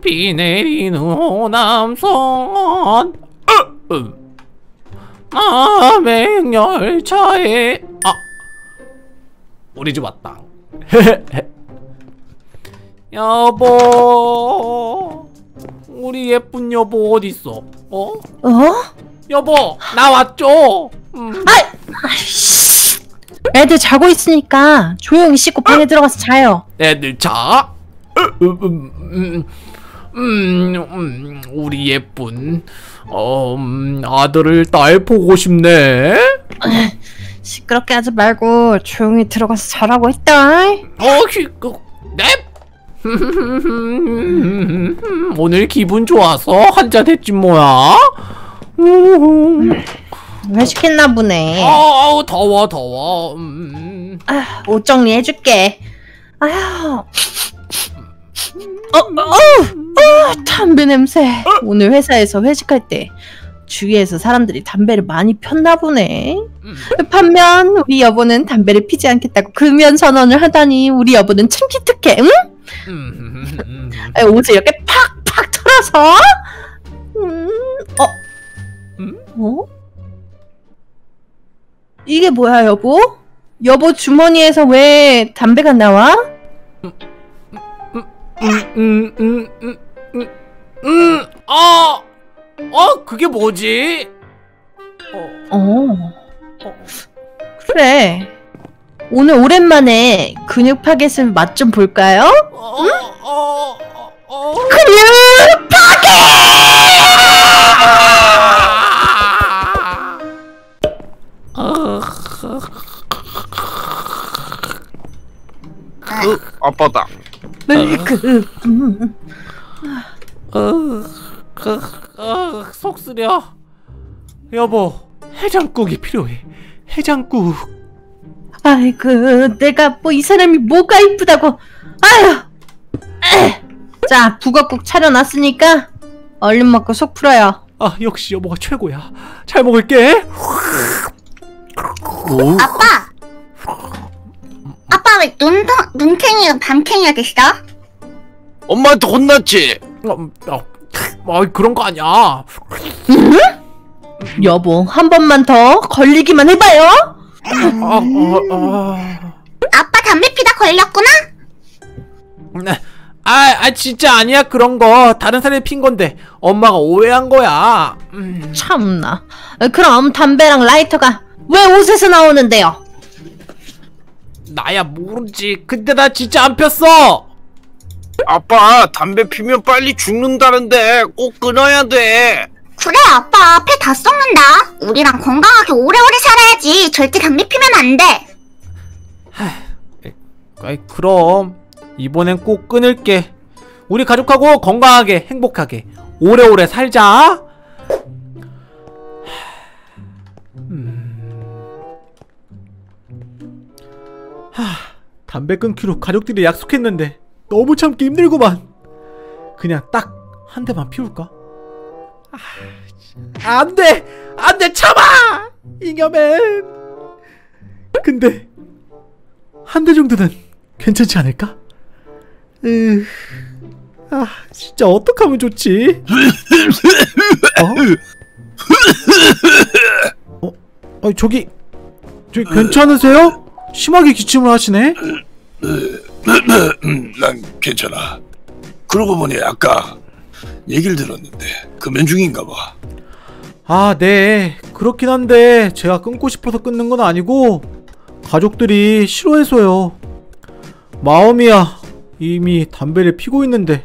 비 내린 호남선 남행열차에 우리 집 왔다. 여보, 우리 예쁜 여보 어딨어? 여보, 나 왔죠? 애들 자고 있으니까 조용히 씻고 방에 들어가서 자요. 애들 자? 우리 예쁜 아들을 딸 보고 싶네. 시끄럽게 하지 말고 조용히 들어가서 자라고 했다. 넵. 오늘 기분 좋아서 한잔 했지 뭐야. 왜 시켰나 보네. 아우 더워. 옷 정리해줄게. 아휴. 담배 냄새. 오늘 회사에서 회식할 때 주위에서 사람들이 담배를 많이 폈나 보네. 반면 우리 여보는 담배를 피지 않겠다고 금연 선언을 하다니 우리 여보는 참 기특해. 응? 옷을 이렇게 팍팍 털어서. 이게 뭐야, 여보? 여보 주머니에서 왜 담배가 나와? 그게 뭐지? 그래. 오늘 오랜만에 근육 파겟을 맛 좀 볼까요? 근육 파겟! 아빠다. 속 쓰려. 여보, 해장국이 필요해. 해장국. 아이고, 내가 뭐 이 사람이 뭐가 이쁘다고. 아휴. 자, 북어국 차려놨으니까 얼른 먹고 속 풀어요. 아, 역시 여보가 최고야. 잘 먹을게. 아빠. 아빠 왜 눈탱이가 밤탱이가 됐어? 엄마한테 혼났지? 그런 거 아니야. 여보, 한 번만 더 걸리기만 해봐요. 아빠 담배 피다 걸렸구나? 진짜 아니야 그런 거. 다른 사람이 핀 건데 엄마가 오해한 거야. 참나. 그럼 담배랑 라이터가 왜 옷에서 나오는데요? 나야 모르지. 근데 나 진짜 안 폈어. 아빠, 담배 피면 빨리 죽는다는데 꼭 끊어야 돼. 그래, 아빠 앞에 다 썩는다. 우리랑 건강하게 오래오래 살아야지. 절대 담배 피면 안 돼. 그럼 이번엔 꼭 끊을게. 우리 가족하고 건강하게 행복하게 오래오래 살자. 담배 끊기로 가족들이 약속했는데 너무 참기 힘들구만. 그냥 딱 한 대만 피울까? 안돼 참아 잉여맨. 근데 한 대 정도는 괜찮지 않을까? 진짜 어떡하면 좋지? 저기 괜찮으세요? 심하게 기침을 하시네? 난 괜찮아. 그러고 보니 아까 얘기를 들었는데 금연 중인가 봐. 네, 그렇긴 한데 제가 끊고 싶어서 끊는 건 아니고 가족들이 싫어해서요. 마음이야 이미 담배를 피고 있는데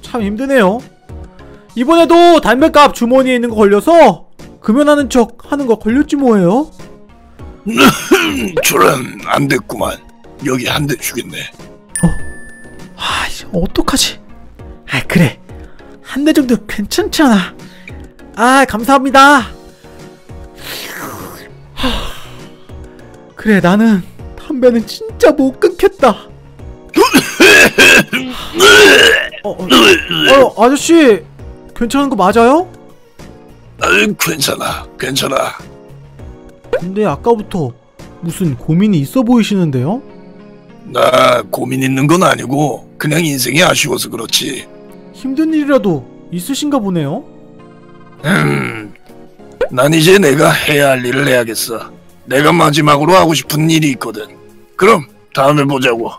참 힘드네요. 이번에도 담배값 주머니에 있는 거 걸려서 금연하는 척 하는 거 걸렸지 뭐예요? 저런, 안 됐구만. 여기 한 대 주겠네. 어떡하지? 그래, 한 대 정도 괜찮지 않아? 감사합니다. 그래, 나는 담배는 진짜 못 끊겠다. 아저씨, 괜찮은 거 맞아요? 괜찮아. 근데 아까부터 무슨 고민이 있어 보이시는데요? 나 고민 있는 건 아니고 그냥 인생이 아쉬워서 그렇지. 힘든 일이라도 있으신가 보네요. 난 이제 내가 해야 할 일을 해야겠어. 내가 마지막으로 하고 싶은 일이 있거든. 그럼 다음에 보자고.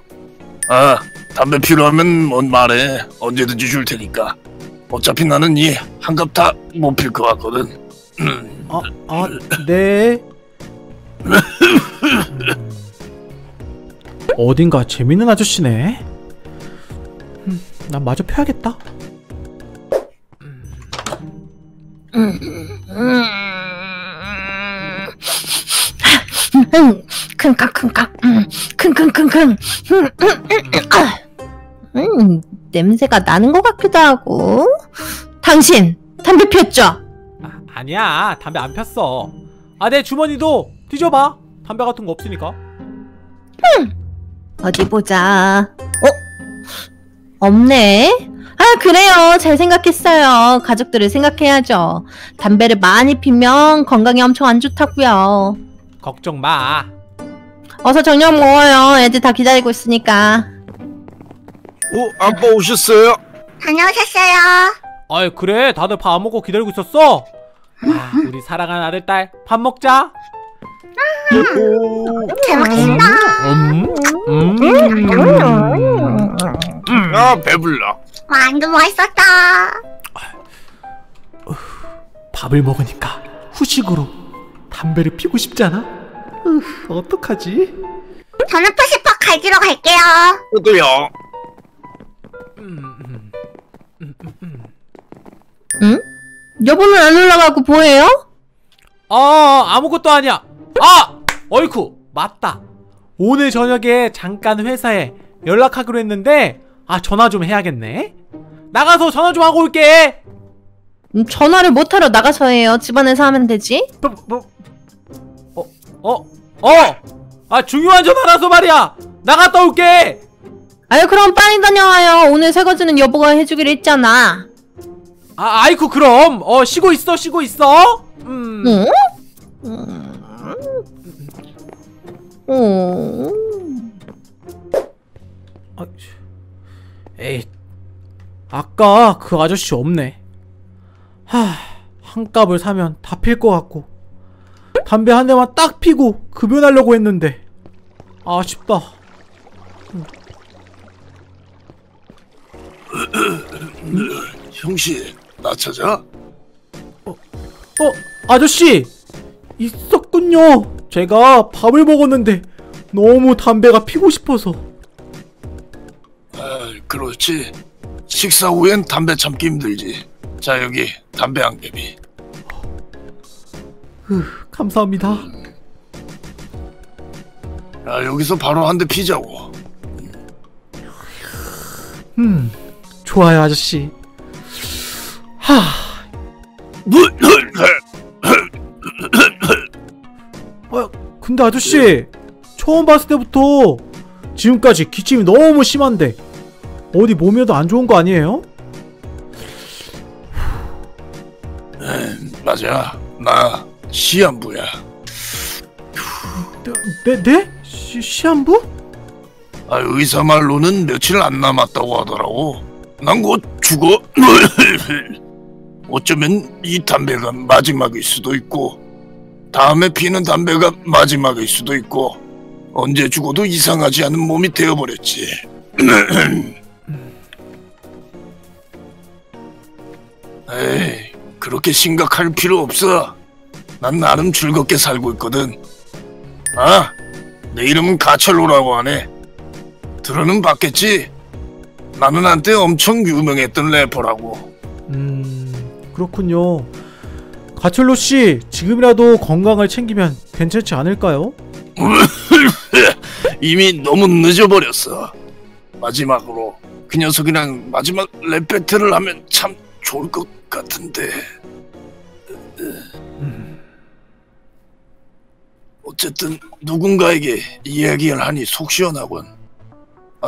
아, 담배 필요하면 뭔 말해. 언제든지 줄 테니까. 어차피 나는 이 한갑 다 못 필 것 같거든. 네. 어딘가 재밌는 아저씨네. 난 마저 펴야겠다. 킁킁킁킁 냄새가 나는 것 같기도 하고. 당신 담배 폈죠? 아니야, 담배 안 폈어. 아, 내 주머니도 뒤져봐. 담배 같은 거 없으니까. 어디 보자. 없네. 아, 그래요. 잘 생각했어요. 가족들을 생각해야죠. 담배를 많이 피면 건강에 엄청 안 좋다고요. 걱정 마. 어서 저녁 먹어요. 애들 다 기다리고 있으니까. 아빠 오셨어요? 다녀오셨어요. 아이, 그래. 다들 밥 안 먹고 기다리고 있었어? 아, 우리 사랑하는 아들, 딸. 밥 먹자. 잘 먹겠습니다. 아, 배불러. 완전 맛있었다. 밥을 먹으니까 후식으로 담배를 피우고 싶지 않아? 어떡하지? 저는 푸시팝 가지러 갈게요. 저도요. 응? 여보는 안 올라가고 뭐해요? 아무것도 아니야. 어이쿠, 맞다. 오늘 저녁에 잠깐 회사에 연락하기로 했는데 전화 좀 해야겠네. 나가서 전화 좀 하고 올게. 전화를 못하러 나가서 해요. 집안에서 하면 되지. 중요한 전화라서 말이야. 나갔다 올게. 아유, 그럼 빨리 다녀와요. 오늘 설거지는 여보가 해주기로 했잖아. 아이쿠, 그럼 쉬고 있어. 응? 에이, 아까 그 아저씨 없네. 한 값을 사면 다 필 것 같고, 담배 한 대만 딱 피고 급여 날려고 했는데 아쉽다. 형씨, 나 찾아? 아저씨! 있었군요. 제가 밥을 먹었는데 너무 담배가 피고 싶어서. 그렇지. 식사 후엔 담배 참기 힘들지. 자, 여기 담배 한 개비. 감사합니다. 여기서 바로 한 대 피자고. 좋아요, 아저씨. 근데 아저씨, 처음 봤을 때부터 지금까지 기침이 너무 심한데 어디 몸에도 안 좋은 거 아니에요? 맞아. 나 시한부야. 네? 시한부? 의사 말로는 며칠 안 남았다고 하더라고. 난 곧 죽어. 어쩌면 이 담배가 마지막일 수도 있고, 다음에 피는 담배가 마지막일 수도 있고, 언제 죽어도 이상하지 않은 몸이 되어버렸지. 에이, 그렇게 심각할 필요 없어. 난 나름 즐겁게 살고 있거든. 내 이름은 가철로라고 하네. 들어는 봤겠지? 나는 한때 엄청 유명했던 래퍼라고. 그렇군요. 가철로 씨, 지금이라도 건강을 챙기면 괜찮지 않을까요? 이미 너무 늦어버렸어. 마지막으로 그 녀석이랑 마지막 랩 배틀을 하면 참 좋을 것 같은데. 어쨌든 누군가에게 이야기를 하니 속 시원하군.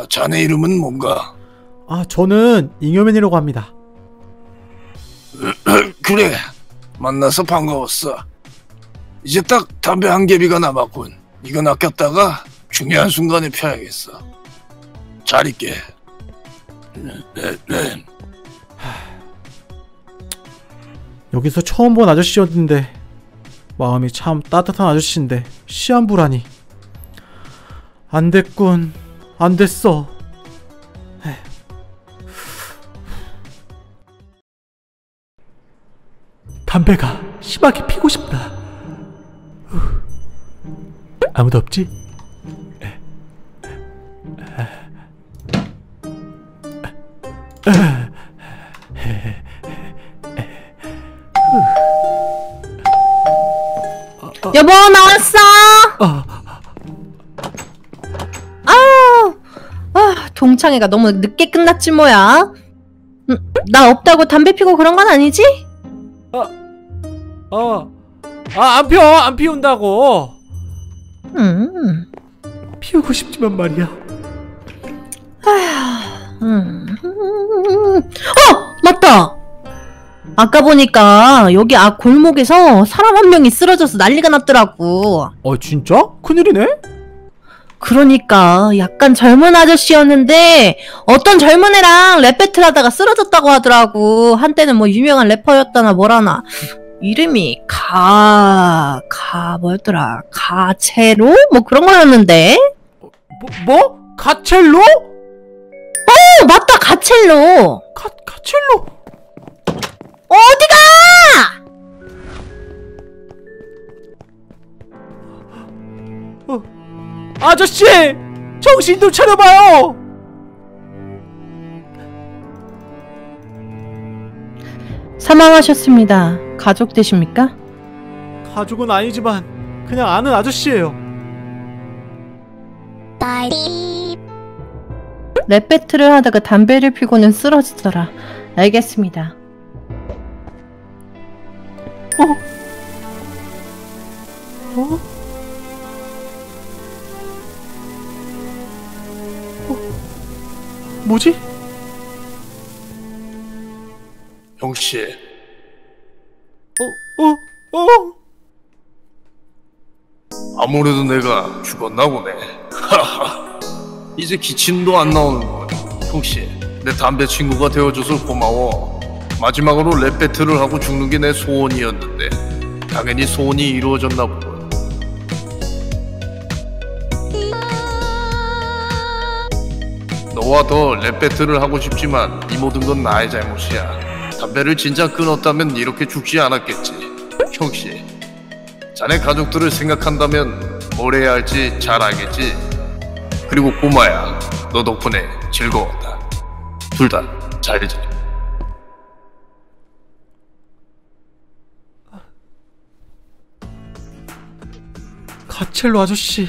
자네 이름은 뭔가? 저는 잉여맨이라고 합니다. 그래, 만나서 반가웠어. 이제 딱 담배 한 개비가 남았군. 이건 아꼈다가 중요한 순간에 펴야겠어. 잘 있게. 여기서 처음 본 아저씨였는데 마음이 참 따뜻한 아저씨인데 시한부라니. 안됐군. 안됐어. 담배가 심하게 피고 싶다. 아무도 없지? 여보 나왔어. 동창회가 너무 늦게 끝났지 뭐야. 나 없다고 담배 피고 그런 건 아니지? 안 피워. 안 피운다고. 피우고 싶지만 말이야. 아휴. 맞다. 아까 보니까 여기 골목에서 사람 한 명이 쓰러져서 난리가 났더라고. 진짜? 큰일이네? 그러니까 약간 젊은 아저씨였는데 어떤 젊은 애랑 랩 배틀 하다가 쓰러졌다고 하더라고. 한때는 뭐 유명한 래퍼였다나 뭐라나. 이름이 뭐였더라? 가첼로? 뭐 그런 거였는데. 뭐? 가첼로? 맞다. 가첼로. 가첼로? 어디가! 아저씨! 정신 좀 차려봐요! 사망하셨습니다. 가족 되십니까? 가족은 아니지만 그냥 아는 아저씨예요. 랩 배틀을 하다가 담배를 피고는 쓰러지더라. 알겠습니다. 뭐지? 영씨. 아무래도 내가 죽었나 보네. 하하. 이제 기침도 안 나오는군. 형씨, 내 담배 친구가 되어줘서 고마워. 마지막으로 랩 배틀을 하고 죽는 게 내 소원이었는데 당연히 소원이 이루어졌나 보군. 너와 더 랩 배틀을 하고 싶지만 이 모든 건 나의 잘못이야. 담배를 진작 끊었다면 이렇게 죽지 않았겠지. 형씨, 자네 가족들을 생각한다면 뭘 해야 할지 잘 알겠지? 그리고 꼬마야, 너 덕분에 즐거웠다. 둘 다 잘 지내. 가첼로 아저씨.